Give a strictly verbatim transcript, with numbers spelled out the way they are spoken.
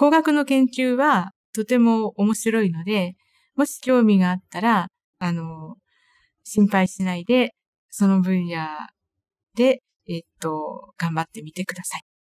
工学の研究はとても面白いので、もし興味があったら、あの、心配しないで、その分野で、えっと、頑張ってみてください。